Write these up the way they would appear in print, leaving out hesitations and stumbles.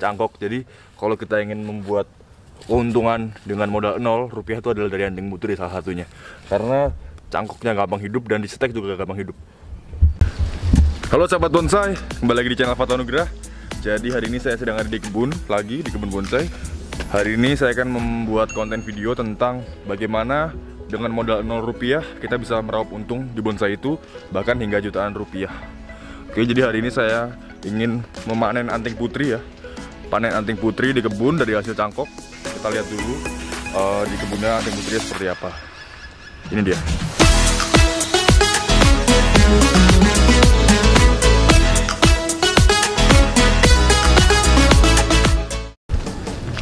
cangkok. Jadi kalau kita ingin membuat keuntungan dengan modal 0 rupiah itu adalah dari Anting Putri salah satunya. Karena cangkoknya gampang hidup dan di setek juga gampang hidup. Halo sahabat bonsai, kembali lagi di channel Fatah Anugerah. Jadi hari ini saya sedang ada di kebun lagi, di kebun bonsai. Hari ini saya akan membuat konten video tentang bagaimana dengan modal 0 rupiah kita bisa meraup untung di bonsai itu bahkan hingga jutaan rupiah. Oke, jadi hari ini saya ingin memanen anting putri ya. Panen anting putri di kebun dari hasil cangkok. Kita lihat dulu di kebunnya anting putri seperti apa. Ini dia.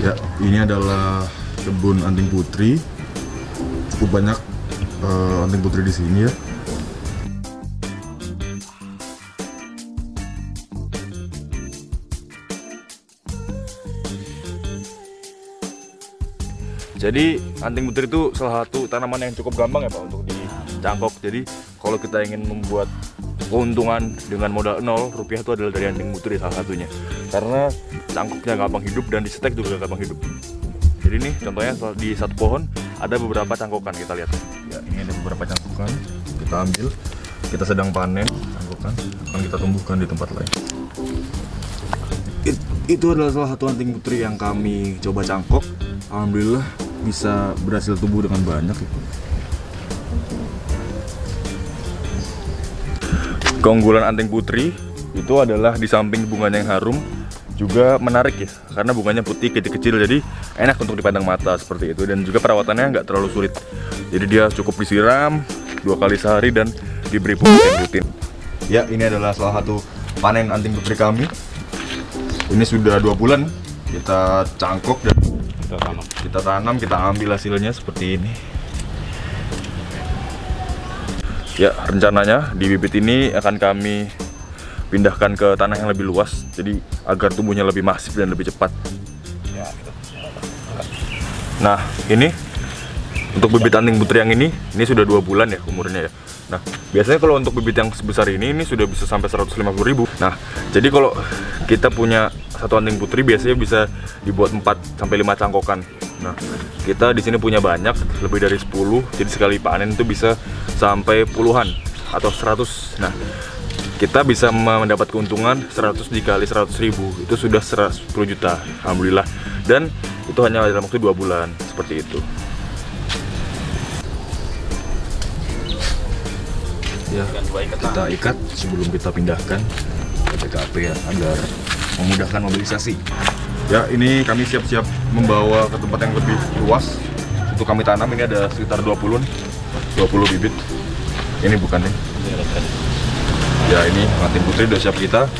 Ya, ini adalah kebun anting putri. Cukup banyak anting putri di sini ya. Jadi anting putri itu salah satu tanaman yang cukup gampang ya Pak untuk dicangkok. Jadi kalau kita ingin membuat keuntungan dengan modal 0 rupiah itu adalah dari anting putri salah satunya. Karena cangkoknya gampang hidup dan di setek juga gampang hidup. Jadi nih contohnya di satu pohon ada beberapa cangkokan, kita lihat. Ya, ini ada beberapa cangkokan, kita ambil. Kita sedang panen cangkokan, akan kita tumbuhkan di tempat lain. Itu adalah salah satu anting putri yang kami coba cangkok. Alhamdulillah bisa berhasil tumbuh dengan banyak ya. Keunggulan anting putri itu adalah di samping bunganya yang harum juga menarik ya, karena bunganya putih kecil-kecil jadi enak untuk dipandang mata seperti itu, dan juga perawatannya nggak terlalu sulit. Jadi dia cukup disiram 2 kali sehari dan diberi pupuk yang rutin. Ya, ini adalah salah satu panen anting putri kami. Ini sudah 2 bulan kita cangkok dan kita tanam, kita ambil hasilnya seperti ini. Ya, rencananya di bibit ini akan kami pindahkan ke tanah yang lebih luas, jadi agar tumbuhnya lebih masif dan lebih cepat. Nah, ini untuk bibit anting putri yang ini sudah 2 bulan ya umurnya ya. Nah, biasanya kalau untuk bibit yang sebesar ini sudah bisa sampai 150.000. Nah, jadi kalau kita punya satu anting putri biasanya bisa dibuat 4 sampai 5 cangkokan. Nah, kita di sini punya banyak, lebih dari 10. Jadi sekali panen itu bisa sampai puluhan atau 100. Nah, kita bisa mendapat keuntungan 100 dikali 100.000 itu sudah 10 juta, alhamdulillah. Dan itu hanya dalam waktu 2 bulan seperti itu. Ya, kita ikat sebelum kita pindahkan ke TKP ya, agar memudahkan mobilisasi. Ya, ini kami siap-siap membawa ke tempat yang lebih luas untuk kami tanam. Ini ada sekitar 20 bibit. Ini bukan nih. Ya, ini anting putri sudah siap kita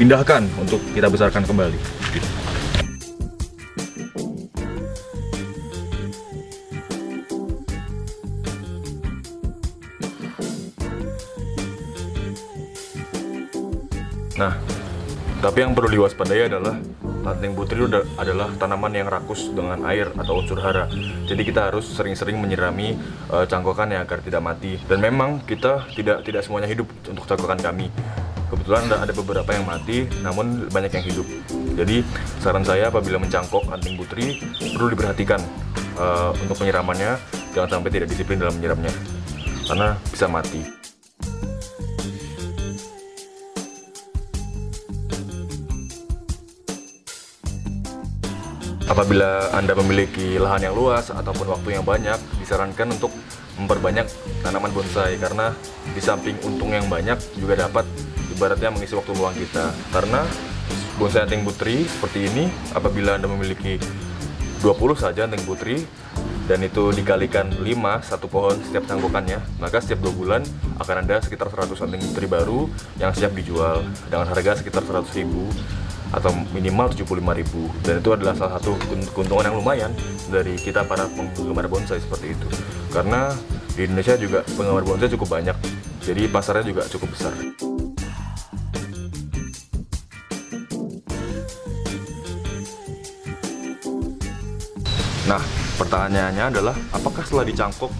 pindahkan untuk kita besarkan kembali. Nah, tapi yang perlu diwaspadai adalah anting putri adalah tanaman yang rakus dengan air atau unsur hara. Jadi kita harus sering-sering menyirami cangkokan ya agar tidak mati. Dan memang kita tidak semuanya hidup untuk cangkokan kami. Kebetulan ada beberapa yang mati, namun banyak yang hidup. Jadi saran saya apabila mencangkok anting putri perlu diperhatikan untuk penyiramannya, jangan sampai tidak disiplin dalam menyiramnya karena bisa mati. Apabila Anda memiliki lahan yang luas ataupun waktu yang banyak, disarankan untuk memperbanyak tanaman bonsai karena di samping untung yang banyak juga dapat ibaratnya mengisi waktu luang kita. Karena bonsai anting putri seperti ini, apabila Anda memiliki 20 saja anting putri dan itu dikalikan 5, satu pohon setiap cangkokannya, maka setiap 2 bulan akan ada sekitar 100 anting putri baru yang siap dijual dengan harga sekitar 100.000. atau minimal 75.000, dan itu adalah salah satu keuntungan yang lumayan dari kita para penggemar bonsai seperti itu, karena di Indonesia juga penggemar bonsai cukup banyak, jadi pasarnya juga cukup besar. Nah, pertanyaannya adalah apakah setelah dicangkok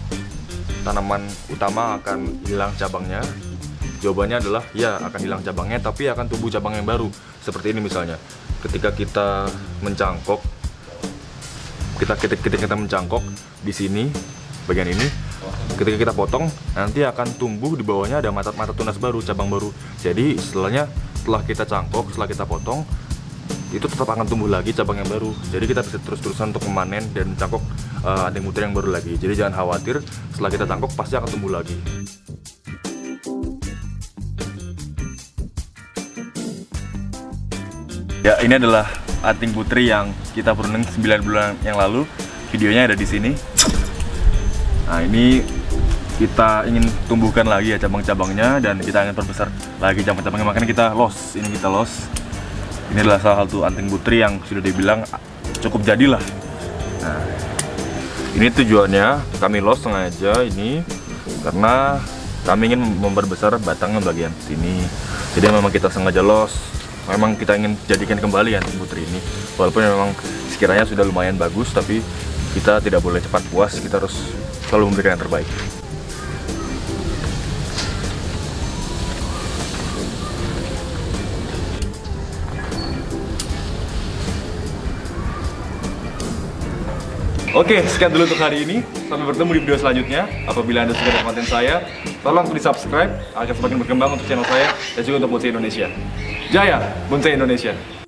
tanaman utama akan hilang cabangnya? Jawabannya adalah ya, akan hilang cabangnya tapi akan tumbuh cabang yang baru. Seperti ini misalnya. ketika kita mencangkok, ketika kita mencangkok di sini, bagian ini, ketika kita potong, nanti akan tumbuh di bawahnya ada mata-mata tunas baru, cabang baru. Jadi istilahnya setelah kita cangkok, setelah kita potong, itu tetap akan tumbuh lagi cabang yang baru. Jadi kita bisa terus-terusan untuk memanen dan mencangkok anting putri yang baru lagi. Jadi jangan khawatir, setelah kita cangkok pasti akan tumbuh lagi. Ya, ini adalah anting putri yang kita pruning 9 bulan yang lalu. Videonya ada di sini. Nah, ini kita ingin tumbuhkan lagi ya cabang-cabangnya, dan kita ingin perbesar lagi cabang-cabangnya, makanya kita los. Ini kita los. Ini adalah salah satu anting putri yang sudah dibilang cukup jadilah. Nah, ini tujuannya kami los sengaja ini karena kami ingin memperbesar batangnya bagian sini. Jadi memang kita sengaja los. Memang kita ingin jadikan kembali anting putri ini, walaupun memang sekiranya sudah lumayan bagus, tapi kita tidak boleh cepat puas, kita harus selalu memberikan yang terbaik. Oke, sekian dulu untuk hari ini. Sampai bertemu di video selanjutnya. Apabila Anda suka dengan konten saya, tolong di subscribe agar semakin berkembang untuk channel saya dan juga untuk Bonsai Indonesia. Jaya Bonsai Indonesia!